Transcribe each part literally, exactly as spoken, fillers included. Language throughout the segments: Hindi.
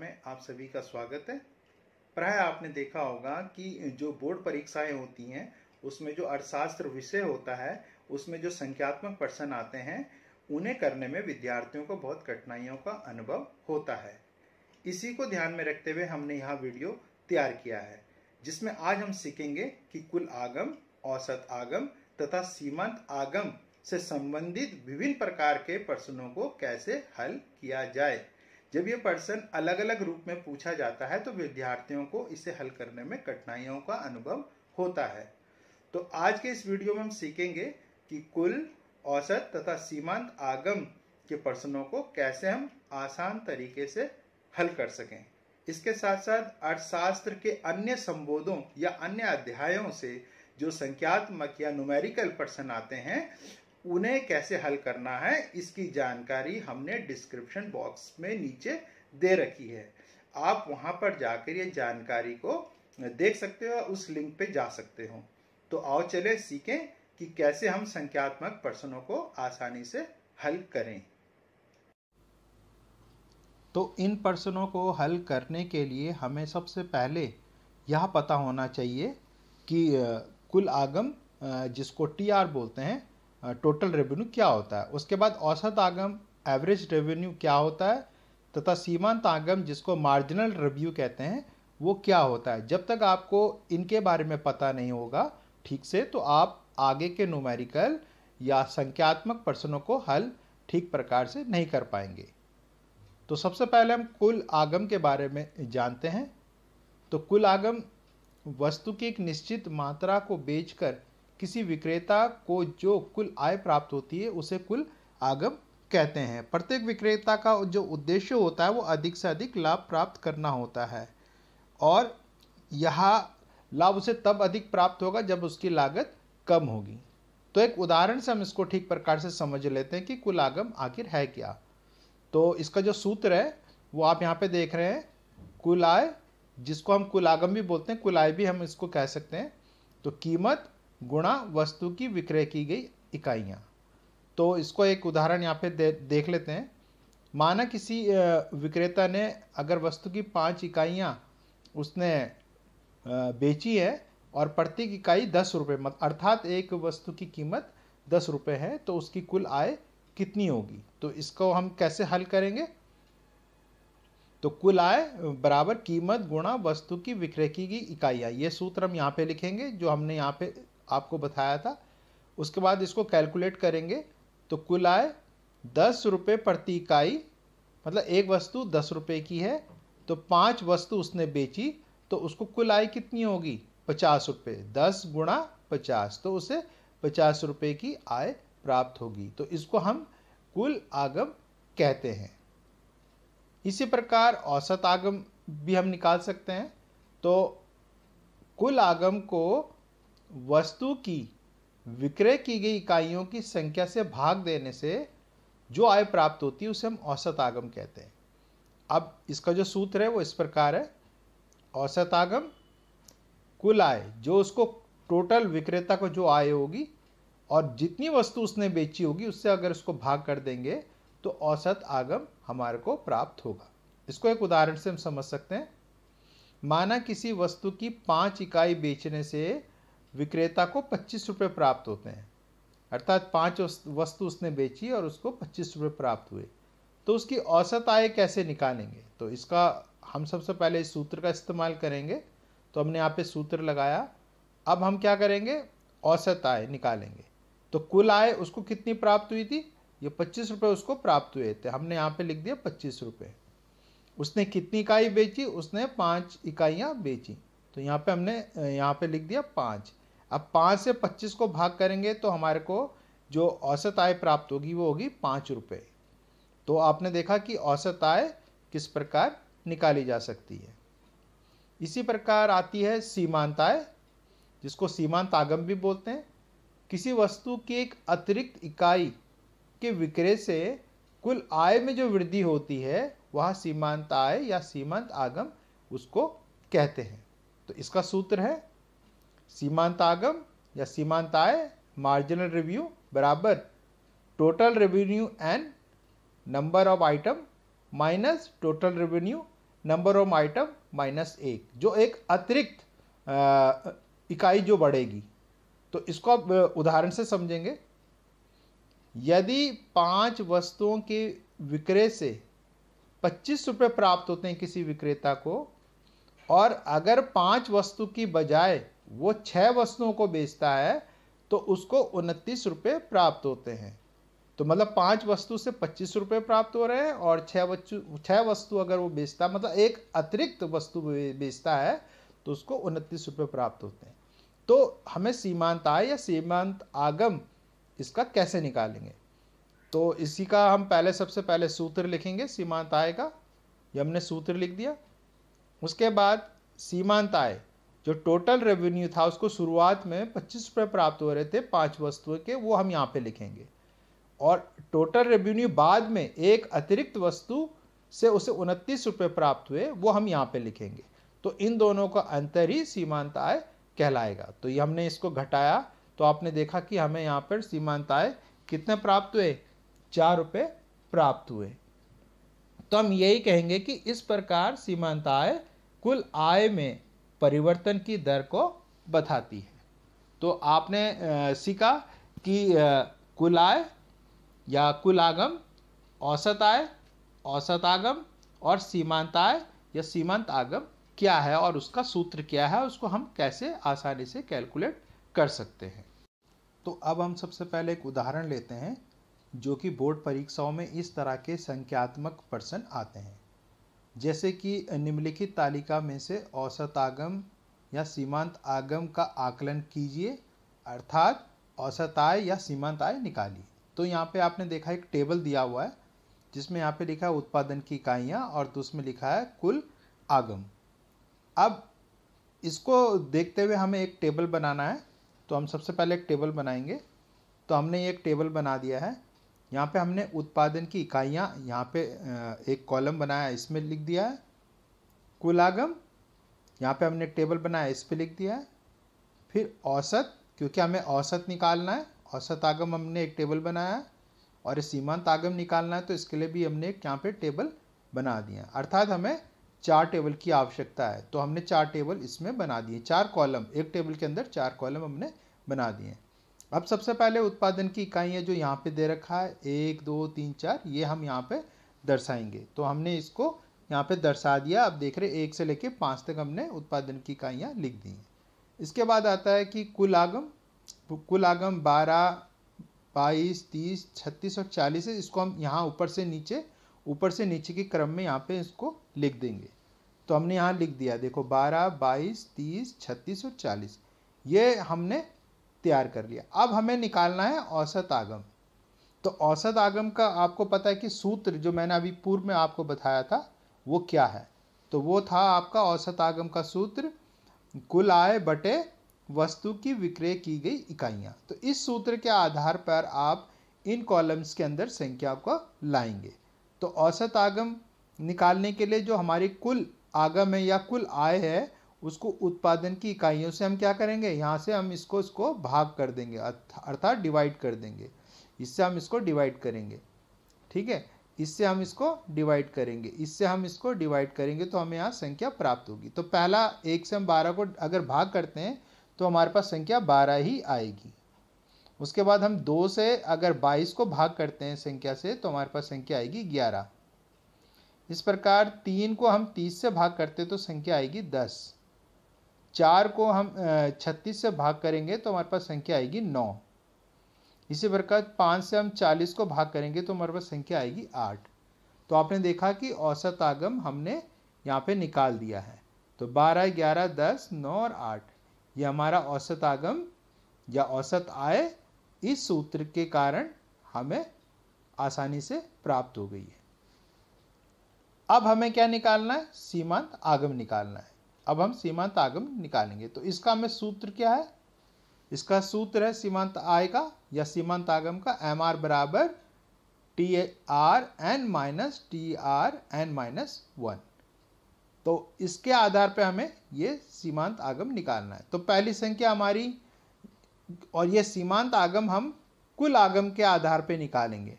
में आप सभी का स्वागत है। प्राय आपने देखा होगा कि जो बोर्ड परीक्षाएं होती हैं उसमें जो अर्थशास्त्र विषय होता है उसमें जो संख्यात्मक प्रश्न आते हैं उन्हें करने में विद्यार्थियों को बहुत कठिनाइयों का अनुभव होता है। इसी को ध्यान में रखते हुए हमने यहाँ वीडियो तैयार किया है जिसमें आज हम सीखेंगे कि कुल आगम, औसत आगम तथा सीमांत आगम से संबंधित विभिन्न प्रकार के प्रश्नों को कैसे हल किया जाए। जब ये प्रश्न अलग अलग रूप में पूछा जाता है तो विद्यार्थियों को इसे हल करने में कठिनाइयों का अनुभव होता है। तो आज के इस वीडियो में हम सीखेंगे कि कुल, औसत तथा सीमांत आगम के प्रश्नों को कैसे हम आसान तरीके से हल कर सकें। इसके साथ साथ अर्थशास्त्र के अन्य संबोधों या अन्य अध्यायों से जो संख्यात्मक या न्यूमेरिकल प्रश्न आते हैं उन्हें कैसे हल करना है, इसकी जानकारी हमने डिस्क्रिप्शन बॉक्स में नीचे दे रखी है। आप वहां पर जाकर ये जानकारी को देख सकते हो, उस लिंक पे जा सकते हो। तो आओ चले सीखें कि कैसे हम संख्यात्मक प्रश्नों को आसानी से हल करें। तो इन प्रश्नों को हल करने के लिए हमें सबसे पहले यह पता होना चाहिए कि कुल आगम, जिसको टी आर बोलते हैं, टोटल रेवेन्यू क्या होता है। उसके बाद औसत आगम, एवरेज रेवेन्यू क्या होता है, तथा सीमांत आगम जिसको मार्जिनल रेवेन्यू कहते हैं वो क्या होता है। जब तक आपको इनके बारे में पता नहीं होगा ठीक से तो आप आगे के न्यूमेरिकल या संख्यात्मक प्रश्नों को हल ठीक प्रकार से नहीं कर पाएंगे। तो सबसे पहले हम कुल आगम के बारे में जानते हैं। तो कुल आगम वस्तु की एक निश्चित मात्रा को बेचकर किसी विक्रेता को जो कुल आय प्राप्त होती है उसे कुल आगम कहते हैं। प्रत्येक विक्रेता का जो उद्देश्य होता है वो अधिक से अधिक लाभ प्राप्त करना होता है, और यह लाभ उसे तब अधिक प्राप्त होगा जब उसकी लागत कम होगी। तो एक उदाहरण से हम इसको ठीक प्रकार से समझ लेते हैं कि कुल आगम आखिर है क्या। तो इसका जो सूत्र है वो आप यहाँ पे देख रहे हैं। कुल आय, जिसको हम कुल आगम भी बोलते हैं, कुल आय भी हम इसको कह सकते हैं, तो कीमत गुणा वस्तु की विक्रय की गई इकाइयाँ। तो इसको एक उदाहरण यहाँ पे दे, देख लेते हैं। माना किसी विक्रेता ने अगर वस्तु की पाँच इकाइयाँ उसने बेची है और प्रति इकाई दस रुपये, मत अर्थात एक वस्तु की कीमत दस रुपये है, तो उसकी कुल आय कितनी होगी। तो इसको हम कैसे हल करेंगे। तो कुल आय बराबर कीमत गुणा वस्तु की विक्रय की गई इकाइयाँ, ये सूत्र हम यहाँ पे लिखेंगे जो हमने यहाँ पे आपको बताया था। उसके बाद इसको कैलकुलेट करेंगे। तो कुल आय दस रुपये प्रति इकाई, मतलब एक वस्तु दस रुपये की है तो पांच वस्तु उसने बेची तो उसको कुल आय कितनी होगी, पचास रुपये। दस गुणा पचास, तो उसे पचास रुपये की आय प्राप्त होगी। तो इसको हम कुल आगम कहते हैं। इसी प्रकार औसत आगम भी हम निकाल सकते हैं। तो कुल आगम को वस्तु की विक्रय की गई इकाइयों की संख्या से भाग देने से जो आय प्राप्त होती है उसे हम औसत आगम कहते हैं। अब इसका जो सूत्र है वो इस प्रकार है। औसत आगम कुल आय, जो उसको टोटल विक्रेता को जो आय होगी और जितनी वस्तु उसने बेची होगी उससे अगर उसको भाग कर देंगे तो औसत आगम हमारे को प्राप्त होगा। इसको एक उदाहरण से हम समझ सकते हैं। माना किसी वस्तु की पाँच इकाई बेचने से विक्रेता को पच्चीस रुपये प्राप्त होते हैं, अर्थात पांच वस्तु उसने बेची और उसको पच्चीस रुपये प्राप्त हुए। तो उसकी औसत आय कैसे निकालेंगे। तो इसका हम सबसे पहले इस सूत्र का इस्तेमाल करेंगे। तो हमने यहाँ पे सूत्र लगाया। अब हम क्या करेंगे, औसत आय निकालेंगे। तो कुल आय उसको कितनी प्राप्त हुई थी, ये पच्चीस रुपये उसको प्राप्त हुए थे, हमने यहाँ पे लिख दिया पच्चीस रुपये। उसने कितनी इकाई बेची, उसने पाँच इकाइयाँ बेची, तो यहाँ पे हमने यहाँ पे लिख दिया पाँच। अब पाँच से पच्चीस को भाग करेंगे तो हमारे को जो औसत आय प्राप्त होगी वो होगी पाँच रुपये। तो आपने देखा कि औसत आय किस प्रकार निकाली जा सकती है। इसी प्रकार आती है सीमांत आय, जिसको सीमांत आगम भी बोलते हैं। किसी वस्तु की एक अतिरिक्त इकाई के विक्रय से कुल आय में जो वृद्धि होती है वह सीमांत आय या सीमांत आगम उसको कहते हैं। तो इसका सूत्र है सीमांत आगम या सीमांत आय मार्जिनल रेवेन्यू बराबर total revenue and number of item minus total revenue number of item minus एक, जो एक अतिरिक्त इकाई जो बढ़ेगी। तो इसको आप उदाहरण से समझेंगे। यदि पांच वस्तुओं के विक्रय से पच्चीस रुपये प्राप्त होते हैं किसी विक्रेता को, और अगर पांच वस्तु की बजाय वो छह वस्तुओं को बेचता है तो उसको उनतीस रुपये प्राप्त होते हैं। तो मतलब पांच वस्तु से पच्चीस रुपये प्राप्त हो रहे हैं, और छह वस्तु छह वस्तु अगर वो बेचता, मतलब एक अतिरिक्त वस्तु बेचता है तो उसको उनतीस रुपये प्राप्त होते हैं। तो हमें सीमांत आय या सीमांत आगम इसका कैसे निकालेंगे? तो इसी का हम पहले सबसे पहले सूत्र लिखेंगे सीमांत आय का। ये हमने सूत्र लिख दिया। उसके बाद सीमांत आय जो टोटल रेवेन्यू था, उसको शुरुआत में पच्चीस रुपये प्राप्त हो रहे थे पांच वस्तुओं के, वो हम यहाँ पे लिखेंगे। और टोटल रेवेन्यू बाद में एक अतिरिक्त वस्तु से उसे उनतीस रुपये प्राप्त हुए, वो हम यहाँ पे लिखेंगे। तो इन दोनों का अंतर ही सीमांत आय कहलाएगा। तो ये हमने इसको घटाया तो आपने देखा कि हमें यहाँ पर सीमांत आय कितने प्राप्त हुए? चार रुपये प्राप्त हुए। तो हम यही कहेंगे कि इस प्रकार सीमांत आय कुल आय में परिवर्तन की दर को बताती है। तो आपने सीखा कि कुल आय या कुल आगम, औसत आय, औसत आगम, और सीमांत आय या सीमांत आगम क्या है और उसका सूत्र क्या है, उसको हम कैसे आसानी से कैलकुलेट कर सकते हैं। तो अब हम सबसे पहले एक उदाहरण लेते हैं, जो कि बोर्ड परीक्षाओं में इस तरह के संख्यात्मक प्रश्न आते हैं, जैसे कि निम्नलिखित तालिका में से औसत आगम या सीमांत आगम का आकलन कीजिए, अर्थात औसत आय या सीमांत आय निकालिए। तो यहाँ पे आपने देखा एक टेबल दिया हुआ है, जिसमें यहाँ पे लिखा है उत्पादन की इकाइयाँ और उसमें लिखा है कुल आगम। अब इसको देखते हुए हमें एक टेबल बनाना है। तो हम सबसे पहले एक टेबल बनाएंगे। तो हमने ये एक टेबल बना दिया है। यहाँ पे हमने उत्पादन की इकाइयाँ यहाँ पे एक कॉलम बनाया, इसमें लिख दिया है। कुल आगम यहाँ पे हमने एक टेबल बनाया, इस पे लिख दिया है। फिर औसत, क्योंकि हमें औसत निकालना है, औसत आगम हमने एक टेबल बनाया है, और सीमांत आगम निकालना है तो इसके लिए भी हमने एक यहाँ पे टेबल बना दिया है। अर्थात हमें चार टेबल की आवश्यकता है। तो हमने चार टेबल इसमें बना दिए, चार कॉलम, एक टेबल के अंदर चार कॉलम हमने बना दिए। अब सबसे पहले उत्पादन की इकाइयाँ जो यहाँ पे दे रखा है, एक, दो, तीन, चार, ये हम यहाँ पे दर्शाएंगे। तो हमने इसको यहाँ पे दर्शा दिया। आप देख रहे एक से लेके पाँच तक हमने उत्पादन की इकाइयाँ लिख दी हैं। इसके बाद आता है कि कुल आगम। कुल आगम बारह, बाईस, तीस, छत्तीस और चालीस है। इसको हम यहाँ ऊपर से नीचे ऊपर से नीचे के क्रम में यहाँ पे इसको लिख देंगे। तो हमने यहाँ लिख दिया, देखो बारह, बाईस, तीस, छत्तीस और चालीस, ये हमने तैयार कर लिया। अब हमें निकालना है औसत आगम। तो औसत आगम का आपको पता है कि सूत्र जो मैंने अभी पूर्व में आपको बताया था वो क्या है। तो वो था आपका औसत आगम का सूत्र, कुल आय बटे वस्तु की विक्रय की गई इकाइयाँ। तो इस सूत्र के आधार पर आप इन कॉलम्स के अंदर संख्या को लाएंगे। तो औसत आगम निकालने के लिए जो हमारी कुल आगम है या कुल आय है, उसको उत्पादन की इकाइयों से हम क्या करेंगे, यहाँ से हम इसको इसको भाग कर देंगे, अर्थात डिवाइड कर देंगे। इससे हम इसको डिवाइड करेंगे, ठीक है, इससे हम इसको डिवाइड करेंगे, इससे हम इसको डिवाइड करेंगे, तो हमें यहाँ संख्या प्राप्त होगी। तो पहला एक से हम बारह को अगर भाग करते हैं तो हमारे पास संख्या बारह ही आएगी। उसके बाद हम दो से अगर बाईस को भाग करते हैं संख्या से, तो हमारे पास संख्या आएगी ग्यारह। इस प्रकार तीन को हम तीस से भाग करते तो संख्या आएगी दस। चार को हम छत्तीस से भाग करेंगे तो हमारे पास संख्या आएगी नौ। इसी प्रकार पाँच से हम चालीस को भाग करेंगे तो हमारे पास संख्या आएगी आठ। तो आपने देखा कि औसत आगम हमने यहाँ पे निकाल दिया है। तो बारह, ग्यारह, दस, नौ और आठ, ये हमारा औसत आगम या औसत आय इस सूत्र के कारण हमें आसानी से प्राप्त हो गई है। अब हमें क्या निकालना है? सीमांत आगम निकालना है। अब हम सीमांत आगम निकालेंगे। तो इसका हमें सूत्र क्या है? इसका सूत्र है सीमांत आय का या सीमांत आगम का एम आर बराबर T R N minus T R N minus one. तो इसके आधार पे हमें ये सीमांत आगम निकालना है। तो पहली संख्या हमारी, और ये सीमांत आगम हम कुल आगम के आधार पे निकालेंगे।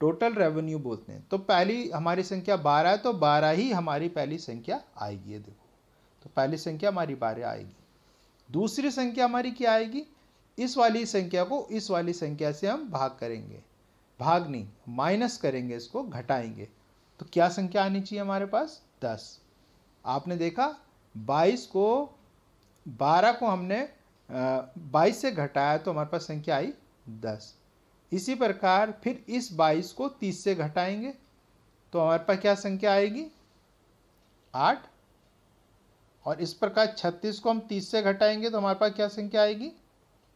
टोटल रेवेन्यू बोलते हैं। तो पहली हमारी संख्या बारह है तो बारह ही हमारी पहली संख्या आएगी, ये देखो। तो पहली संख्या हमारी बारह आएगी। दूसरी संख्या हमारी क्या आएगी, इस वाली संख्या को इस वाली संख्या से हम भाग करेंगे, भाग नहीं माइनस करेंगे, इसको घटाएंगे। तो क्या संख्या आनी चाहिए हमारे पास, दस। आपने देखा बाईस को बारह को हमने बाईस से घटाया तो हमारे पास संख्या आई दस। इसी प्रकार फिर इस बाईस को तीस से घटाएंगे तो हमारे पास क्या संख्या आएगी, आठ। और इस प्रकार छत्तीस को हम तीस से घटाएंगे तो हमारे पास क्या संख्या आएगी,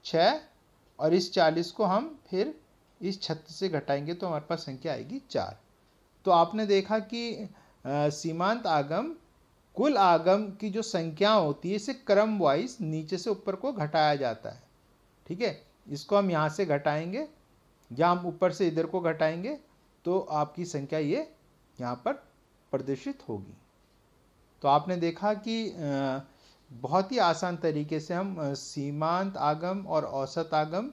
छः। और इस चालीस को हम फिर इस छत्तीस से घटाएंगे तो हमारे पास संख्या आएगी चार। तो आपने देखा कि सीमांत आगम कुल आगम की जो संख्या होती है इसे क्रम वाइज नीचे से ऊपर को घटाया जाता है, ठीक है। इसको हम यहाँ से घटाएंगे या हम ऊपर से इधर को घटाएंगे तो आपकी संख्या ये यहाँ पर प्रदर्शित होगी। तो आपने देखा कि बहुत ही आसान तरीके से हम सीमांत आगम और औसत आगम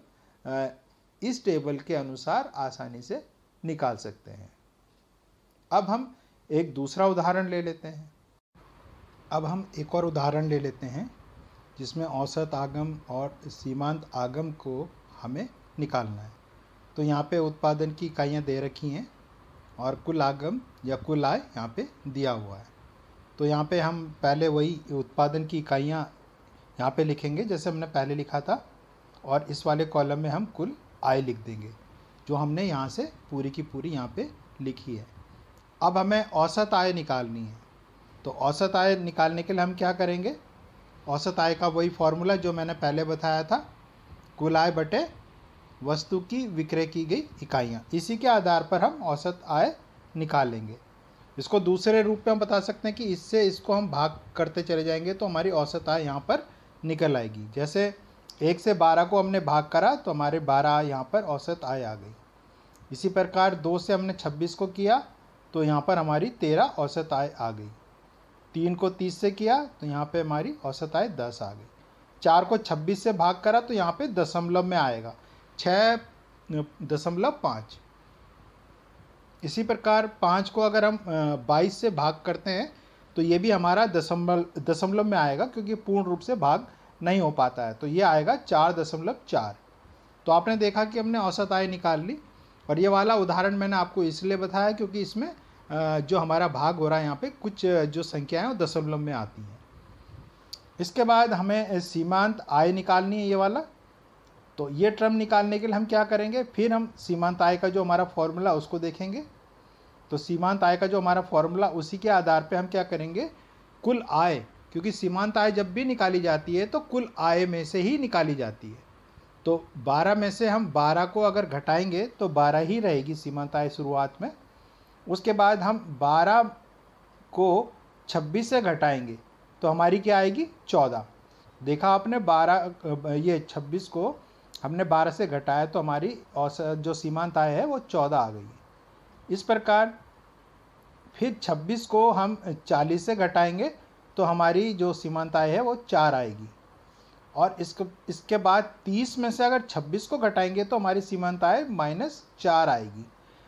इस टेबल के अनुसार आसानी से निकाल सकते हैं। अब हम एक दूसरा उदाहरण ले लेते हैं। अब हम एक और उदाहरण ले लेते हैं जिसमें औसत आगम और सीमांत आगम को हमें निकालना है। तो यहाँ पे उत्पादन की इकाइयाँ दे रखी हैं और कुल आगम या कुल आय यहाँ पे दिया हुआ है। तो यहाँ पे हम पहले वही उत्पादन की इकाइयाँ यहाँ पे लिखेंगे जैसे हमने पहले लिखा था, और इस वाले कॉलम में हम कुल आय लिख देंगे जो हमने यहाँ से पूरी की पूरी यहाँ पे लिखी है। अब हमें औसत आय निकालनी है। तो औसत आय निकालने के लिए हम क्या करेंगे, औसत आय का वही फॉर्मूला जो मैंने पहले बताया था, कुल आय बटे वस्तु की विक्रय की गई इकाइयाँ। इसी के आधार पर हम औसत आय निकालेंगे। इसको दूसरे रूप में हम बता सकते हैं कि इससे इसको हम भाग करते चले जाएंगे तो हमारी औसत आय यहाँ पर निकल आएगी। जैसे एक से बारह को हमने भाग करा तो हमारे बारह यहाँ पर औसत आय आ गई। इसी प्रकार दो से हमने छब्बीस को किया तो यहाँ पर हमारी तेरह औसत आय आ गई। तीन को तीस से किया तो यहाँ पे हमारी औसत आय दस आ गई। चार को छब्बीस से भाग करा तो यहाँ पे दशमलव में आएगा, छः दशमलव पाँच। इसी प्रकार पाँच को अगर हम बाईस से भाग करते हैं तो ये भी हमारा दशमलव दशमलव में आएगा क्योंकि पूर्ण रूप से भाग नहीं हो पाता है, तो ये आएगा चार दशमलव चार। तो आपने देखा कि हमने औसत आय निकाल ली। और ये वाला उदाहरण मैंने आपको इसलिए बताया क्योंकि इसमें जो हमारा भाग हो रहा है यहाँ पे कुछ जो संख्याएं वो दशमलव में आती हैं। इसके बाद हमें सीमांत आय निकालनी है, ये वाला। तो ये टर्म निकालने के लिए हम क्या करेंगे, फिर हम सीमांत आय का जो हमारा फॉर्मूला उसको देखेंगे। तो सीमांत आय का जो हमारा फॉर्मूला उसी के आधार पे हम क्या करेंगे, कुल आय, क्योंकि सीमांत आय जब भी निकाली जाती है तो कुल आय में से ही निकाली जाती है। तो बारह में से हम बारह को अगर घटाएंगे तो बारह ही रहेगी सीमांत आय शुरुआत में। उसके बाद हम बारह को छब्बीस से घटाएंगे तो हमारी क्या आएगी, चौदह। देखा आपने बारह ये छब्बीस को हमने बारह से घटाया तो हमारी औसत जो सीमांत आय है वो चौदह आ गई। इस प्रकार फिर छब्बीस को हम चालीस से घटाएंगे तो हमारी जो सीमांत आय है वो चार आएगी। और इसके इसके बाद तीस में से अगर छब्बीस को घटाएंगे तो हमारी सीमांत आय माइनस चार आएगी।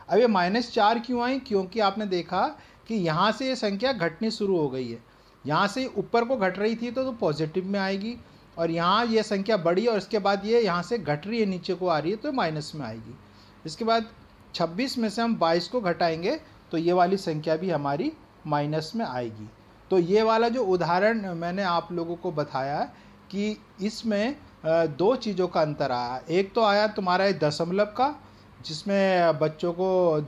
अब ये माइनस चार क्यों आई, क्योंकि आपने देखा कि यहाँ से ये संख्या घटनी शुरू हो गई है। यहाँ से ऊपर को घट रही थी तो, तो पॉजिटिव में आएगी, और यहाँ ये संख्या बढ़ी और इसके बाद ये यहाँ से घट रही है, नीचे को आ रही है तो माइनस में आएगी। इसके बाद छब्बीस में से हम बाईस को घटाएंगे तो ये वाली संख्या भी हमारी माइनस में आएगी। तो ये वाला जो उदाहरण मैंने आप लोगों को बताया कि इसमें दो चीज़ों का अंतर आया। एक तो आया तुम्हारा दशमलव का, जिसमें बच्चों को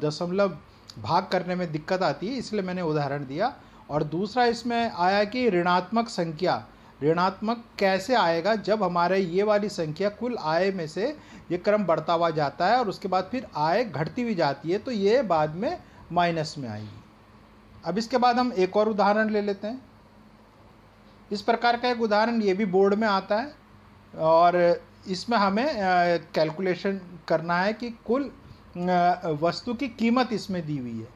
दशमलव भाग करने में दिक्कत आती है, इसलिए मैंने उदाहरण दिया। और दूसरा इसमें आया कि ऋणात्मक संख्या, ऋणात्मक कैसे आएगा जब हमारे ये वाली संख्या कुल आय में से ये क्रम बढ़ता हुआ जाता है और उसके बाद फिर आय घटती हुई जाती है तो ये बाद में माइनस में आएगी। अब इसके बाद हम एक और उदाहरण ले लेते हैं। इस प्रकार का एक उदाहरण ये भी बोर्ड में आता है और इसमें हमें कैलकुलेशन करना है कि कुल वस्तु की कीमत इसमें दी हुई है।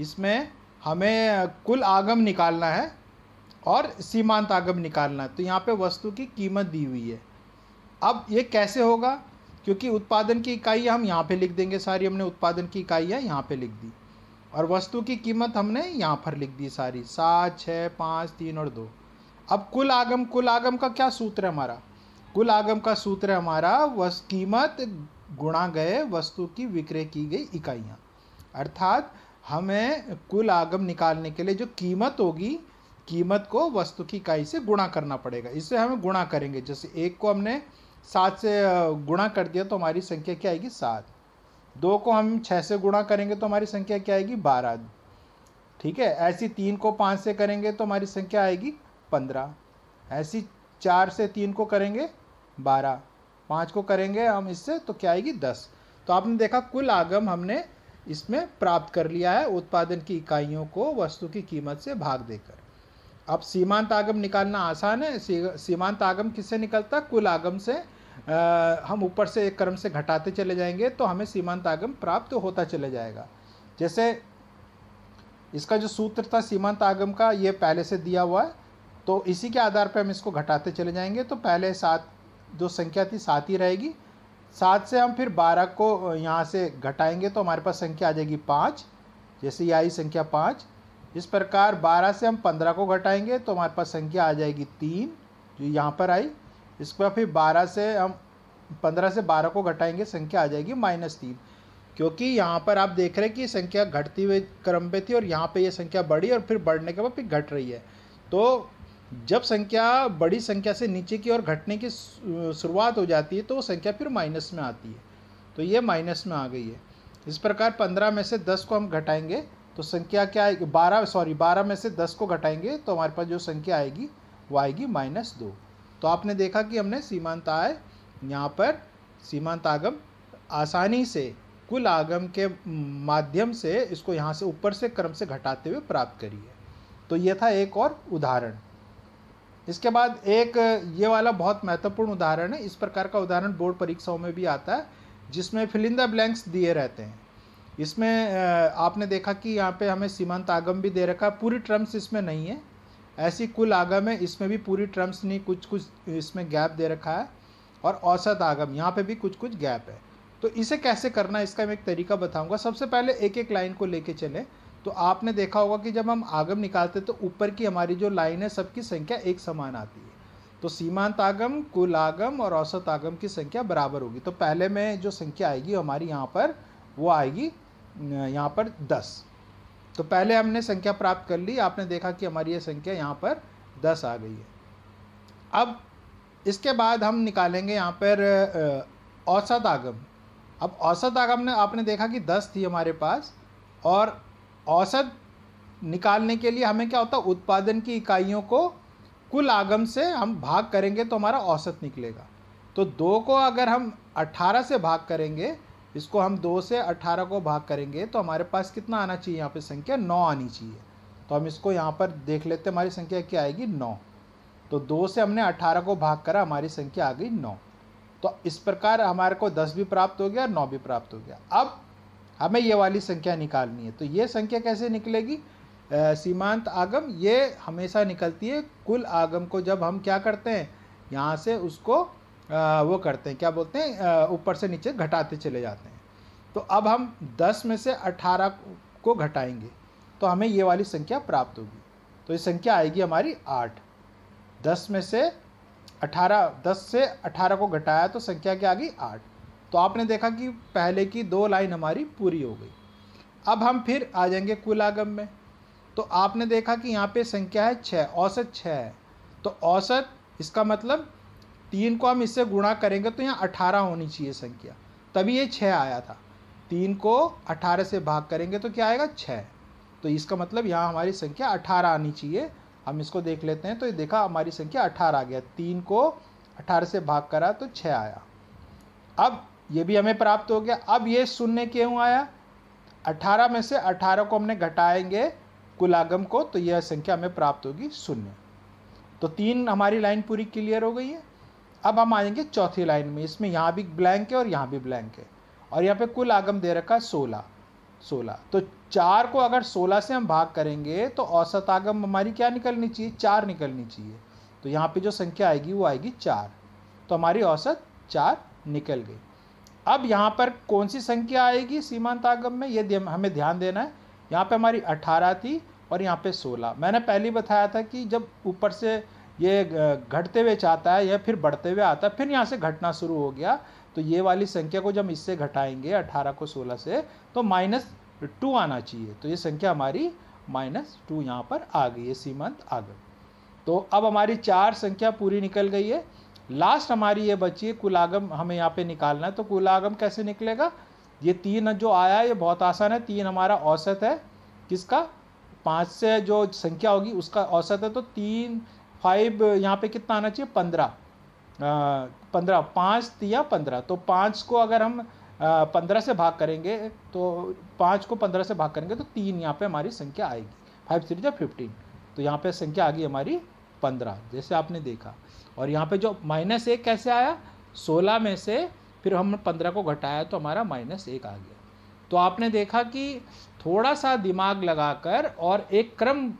इसमें हमें कुल आगम निकालना है और सीमांत आगम निकालना है। तो यहाँ पे वस्तु की कीमत दी हुई है। अब ये कैसे होगा, क्योंकि उत्पादन की इकाई हम यहाँ पे लिख देंगे सारी, हमने उत्पादन की इकाइयाँ यहाँ पे लिख दी और वस्तु की कीमत हमने यहाँ पर लिख दी सारी, सात छः पाँच तीन और दो। अब कुल आगम, कुल आगम का क्या सूत्र है हमारा? कुल आगम का सूत्र है हमारा वस कीमत गुणा गए वस्तु की विक्रय की गई इकाइयाँ। अर्थात हमें कुल आगम निकालने के लिए जो कीमत होगी, कीमत को वस्तु की इकाई से गुणा करना पड़ेगा। इससे हमें गुणा करेंगे, जैसे एक को हमने सात से गुणा कर दिया तो हमारी संख्या क्या आएगी सात, दो को हम छः से गुणा करेंगे तो हमारी संख्या क्या आएगी बारह, ठीक है। ऐसी तीन को पाँच से करेंगे तो हमारी संख्या आएगी पंद्रह, ऐसी चार से तीन को करेंगे बारह, पाँच को करेंगे हम इससे तो क्या आएगी दस। तो आपने देखा कुल आगम हमने इसमें प्राप्त कर लिया है उत्पादन की इकाइयों को वस्तु की कीमत से भाग देकर। अब सीमांत आगम निकालना आसान है। सीमांत आगम किससे निकलता है? कुल आगम से। आ, हम ऊपर से एक क्रम से घटाते चले जाएंगे तो हमें सीमांत आगम प्राप्त होता चले जाएगा। जैसे इसका जो सूत्र था सीमांत आगम का, ये पहले से दिया हुआ है तो इसी के आधार पर हम इसको घटाते चले जाएंगे। तो पहले सात, जो संख्या थी सात ही रहेगी, सात से हम फिर बारह को यहाँ से घटाएंगे तो हमारे पास संख्या आ जाएगी पाँच, जैसे ये आई संख्या पाँच। इस प्रकार बारह से हम पंद्रह को घटाएंगे तो हमारे पास संख्या आ जाएगी तीन, जो यहाँ पर आई। इसके बाद फिर बारह से हम पंद्रह से बारह को घटाएंगे, संख्या आ जाएगी माइनस तीन, क्योंकि यहाँ पर आप देख रहे हैं कि संख्या घटती हुई क्रम पे थी और यहाँ पे ये संख्या बढ़ी और फिर बढ़ने के बाद फिर घट रही है। तो जब संख्या बड़ी संख्या से नीचे की ओर घटने की शुरुआत हो जाती है तो वो संख्या फिर माइनस में आती है, तो ये माइनस में आ गई है। इस प्रकार पंद्रह में से दस को हम घटाएंगे तो संख्या क्या आएगी, बारह सॉरी बारह में से दस को घटाएंगे तो हमारे पास जो संख्या आएगी वो आएगी माइनस दो। तो आपने देखा कि हमने सीमांत आय यहाँ पर सीमांत आगम आसानी से कुल आगम के माध्यम से इसको यहाँ से ऊपर से क्रम से घटाते हुए प्राप्त करी है। तो ये था एक और उदाहरण। इसके बाद एक ये वाला बहुत महत्वपूर्ण उदाहरण है। इस प्रकार का उदाहरण बोर्ड परीक्षाओं में भी आता है जिसमें फिल इन द ब्लैंक्स दिए रहते हैं। इसमें आपने देखा कि यहाँ पे हमें सीमांत आगम भी दे रखा है, पूरी टर्म्स इसमें नहीं है। ऐसी कुल आगम है, इसमें भी पूरी टर्म्स नहीं, कुछ कुछ इसमें गैप दे रखा है। और औसत आगम, यहाँ पे भी कुछ कुछ गैप है। तो इसे कैसे करना है इसका मैं एक तरीका बताऊँगा। सबसे पहले एक एक लाइन को लेके चलें तो आपने देखा होगा कि जब हम आगम निकालते तो ऊपर की हमारी जो लाइन है सबकी संख्या एक समान आती है। तो सीमांत आगम, कुल आगम और औसत आगम की संख्या बराबर होगी। तो पहले में जो संख्या आएगी हमारी यहाँ पर, वो आएगी यहाँ पर दस। तो पहले हमने संख्या प्राप्त कर ली, आपने देखा कि हमारी ये संख्या यहाँ पर दस आ गई है। अब इसके बाद हम निकालेंगे यहाँ पर औसत आगम। अब औसत आगम ने आपने देखा कि दस थी हमारे पास, और औसत निकालने के लिए हमें क्या होता है, उत्पादन की इकाइयों को कुल आगम से हम भाग करेंगे तो हमारा औसत निकलेगा। तो दो को अगर हम अठारह से भाग करेंगे, इसको हम दो से अठारह को भाग करेंगे तो हमारे पास कितना आना चाहिए, यहाँ पे संख्या नौ आनी चाहिए। तो हम इसको यहाँ पर देख लेते हैं हमारी संख्या क्या आएगी, नौ। तो दो से हमने अठारह को भाग करा, हमारी संख्या आ गई नौ। तो इस प्रकार हमारे को दस भी प्राप्त हो गया और नौ भी प्राप्त हो गया। अब हमें ये वाली संख्या निकालनी है। तो ये संख्या कैसे निकलेगी, आ, सीमांत आगम ये हमेशा निकलती है। कुल आगम को जब हम क्या करते हैं, यहाँ से उसको आ, वो करते हैं, क्या बोलते हैं, ऊपर से नीचे घटाते चले जाते हैं। तो अब हम दस में से अठारह को घटाएंगे तो हमें ये वाली संख्या प्राप्त होगी। तो ये संख्या आएगी हमारी आठ। दस में से अठारह, दस से अठारह को घटाया तो संख्या क्या आ गई, आठ। तो आपने देखा कि पहले की दो लाइन हमारी पूरी हो गई। अब हम फिर आ जाएंगे कुल आगम में। तो आपने देखा कि यहाँ पे संख्या है छः, औसत छः है। तो औसत, इसका मतलब तीन को हम इससे गुणा करेंगे तो यहाँ अठारह होनी चाहिए संख्या, तभी ये छः आया था। तीन को अठारह से भाग करेंगे तो क्या आएगा, छः। तो इसका मतलब यहाँ हमारी संख्या अठारह आनी चाहिए। हम इसको देख लेते हैं। तो ये देखा हमारी संख्या अठारह आ गया। तीन को अठारह से भाग करा तो छः आया। अब ये भी हमें प्राप्त हो गया। अब ये शून्य क्यों आया, अठारह में से अठारह को हमने घटाएंगे कुल आगम को तो यह संख्या हमें प्राप्त होगी शून्य। तो तीन हमारी लाइन पूरी क्लियर हो गई है। अब हम आएंगे चौथी लाइन में। इसमें यहाँ भी ब्लैंक है और यहाँ भी ब्लैंक है और यहाँ पे कुल आगम दे रखा है सोलह, सोलह। तो चार को अगर सोलह से हम भाग करेंगे तो औसत आगम हमारी क्या निकलनी चाहिए, चार निकलनी चाहिए। तो यहाँ पे जो संख्या आएगी वो आएगी चार। तो हमारी औसत चार निकल गई। अब यहाँ पर कौन सी संख्या आएगी सीमांतागम में, ये हमें ध्यान देना है। यहाँ पे हमारी अठारह थी और यहाँ पे सोलह। मैंने पहले ही बताया था कि जब ऊपर से ये घटते हुए जाता है या फिर बढ़ते हुए आता है, फिर यहाँ से घटना शुरू हो गया, तो ये वाली संख्या को जब इससे घटाएंगे अठारह को सोलह से तो माइनस टू आना चाहिए। तो ये संख्या हमारी माइनस टू यहाँ पर आ गई है सीमांत आगम। तो अब हमारी चार संख्या पूरी निकल गई है। लास्ट हमारी ये बची है कुलागम, हमें यहाँ पे निकालना है। तो कुलागम कैसे निकलेगा, ये तीन जो आया है ये बहुत आसान है। तीन हमारा औसत है किसका, पाँच से जो संख्या होगी उसका औसत है। तो तीन फाइव यहाँ पे कितना आना चाहिए, पंद्रह, पंद्रह पाँच तिया पंद्रह। तो पाँच को अगर हम पंद्रह से भाग करेंगे तो पाँच को पंद्रह से भाग करेंगे तो तीन यहाँ पे हमारी संख्या आएगी। फाइव थ्री जो फिफ्टीन, तो यहाँ पे संख्या आ गई हमारी पंद्रह जैसे आपने देखा। और यहाँ पे जो माइनस एक कैसे आया, सोलह में से फिर हमने पंद्रह को घटाया तो हमारा माइनस एक आ गया। तो आपने देखा कि थोड़ा सा दिमाग लगाकर और एक क्रम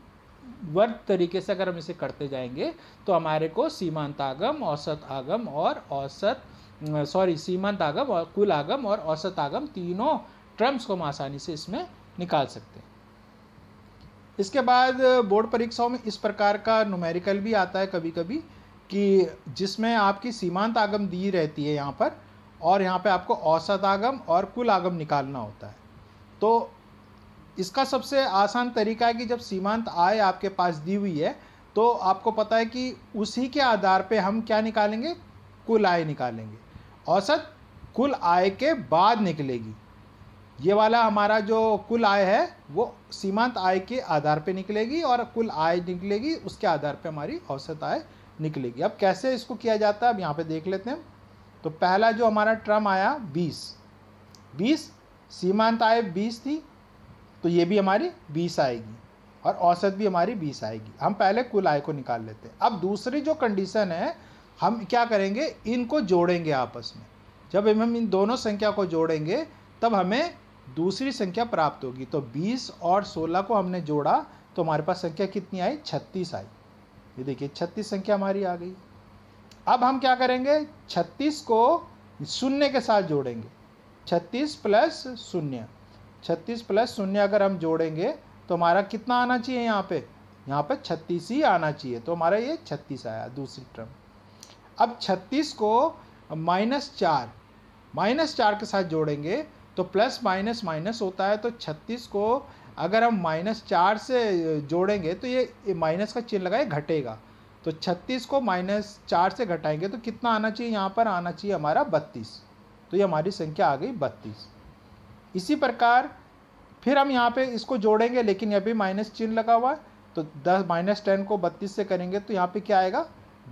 वर्ग तरीके से अगर हम इसे करते जाएंगे तो हमारे को सीमांत आगम, औसत आगम और औसत सॉरी सीमांत आगम और कुल आगम और औसत आगम तीनों टर्म्स को हम आसानी से इसमें निकाल सकते हैं। इसके बाद बोर्ड परीक्षाओं में इस प्रकार का न्यूमेरिकल भी आता है कभी कभी कि जिसमें आपकी सीमांत आगम दी रहती है यहाँ पर और यहाँ पे आपको औसत आगम और कुल आगम निकालना होता है। तो इसका सबसे आसान तरीका है कि जब सीमांत आय आपके पास दी हुई है तो आपको पता है कि उसी के आधार पे हम क्या निकालेंगे, कुल आय निकालेंगे। औसत कुल आय के बाद निकलेगी, ये वाला हमारा जो कुल आय है वो सीमांत आय के आधार पे निकलेगी और कुल आय निकलेगी उसके आधार पे हमारी औसत आय निकलेगी। अब कैसे इसको किया जाता है, अब यहाँ पे देख लेते हैं। तो पहला जो हमारा टर्म आया बीस बीस, सीमांत आय बीस थी तो ये भी हमारी बीस आएगी और औसत भी हमारी बीस आएगी। हम पहले कुल आय को निकाल लेते हैं। अब दूसरी जो कंडीशन है, हम क्या करेंगे, इनको जोड़ेंगे आपस में। जब हम इन दोनों संख्या को जोड़ेंगे तब हमें दूसरी संख्या प्राप्त होगी। तो बीस और सोलह को हमने जोड़ा तो हमारे पास संख्या कितनी आई, छत्तीस आई। ये देखिए छत्तीस संख्या हमारी आ गई। अब हम क्या करेंगे, छत्तीस को शून्य के साथ जोड़ेंगे। छत्तीस प्लस शून्य, छत्तीस प्लस शून्य अगर हम जोड़ेंगे तो हमारा कितना आना चाहिए, यहाँ पे यहाँ पे छत्तीस ही आना चाहिए। तो हमारा ये छत्तीस आया दूसरी टर्म। अब छत्तीस को माइनस चार माइनस चार के साथ जोड़ेंगे तो प्लस माइनस माइनस होता है। तो छत्तीस को अगर हम माइनस चार से जोड़ेंगे तो ये माइनस का चिन्ह लगाए घटेगा। तो छत्तीस को माइनस चार से घटाएंगे तो कितना आना चाहिए, यहाँ पर आना चाहिए हमारा बत्तीस। तो ये हमारी संख्या आ गई बत्तीस। इसी प्रकार फिर हम यहाँ पे इसको जोड़ेंगे लेकिन अभी माइनस चिन्ह लगा हुआ है। तो दस माइनस टेन को बत्तीस से करेंगे तो यहाँ पे क्या आएगा,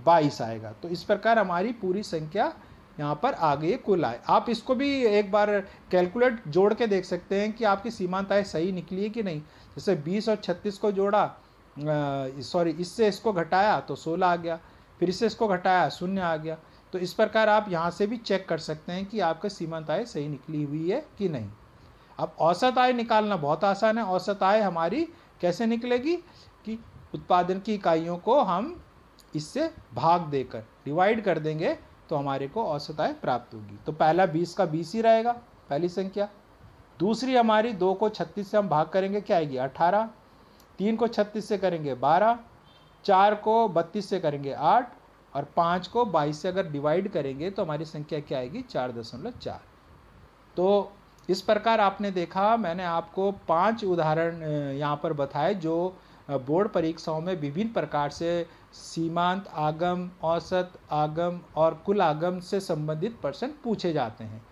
बाईस आएगा। तो इस प्रकार हमारी पूरी संख्या यहाँ पर आ गई है कुल आय। आप इसको भी एक बार कैलकुलेट जोड़ के देख सकते हैं कि आपकी सीमांत आय सही निकली है कि नहीं। जैसे बीस और छत्तीस को जोड़ा, सॉरी इससे इसको घटाया तो सोलह आ गया, फिर इससे इसको घटाया शून्य आ गया। तो इस प्रकार आप यहाँ से भी चेक कर सकते हैं कि आपका सीमांत आय सही निकली हुई है कि नहीं। अब औसत आय निकालना बहुत आसान है। औसत आय हमारी कैसे निकलेगी कि उत्पादन की इकाइयों को हम इससे भाग देकर डिवाइड कर देंगे तो हमारे को औसत आय प्राप्त होगी। तो पहला बीस का बीस ही रहेगा, पहली संख्या। दूसरी हमारी दो को छत्तीस से हम भाग करेंगे, क्या आएगी अठारह। तीन को छत्तीस से करेंगे बारह, चार को बत्तीस से करेंगे आठ और पाँच को बाईस से अगर डिवाइड करेंगे तो हमारी संख्या क्या आएगी, चार दशमलव चार। तो इस प्रकार आपने देखा, मैंने आपको पांच उदाहरण यहाँ पर बताए जो बोर्ड परीक्षाओं में विभिन्न प्रकार से सीमांत आगम, औसत आगम और कुल आगम से संबंधित प्रश्न पूछे जाते हैं।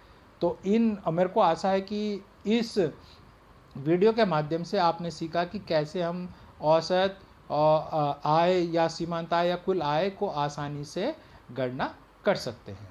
तो इन मेरे को आशा है कि इस वीडियो के माध्यम से आपने सीखा कि कैसे हम औसत आय या सीमांत आय या कुल आय को आसानी से गणना कर सकते हैं।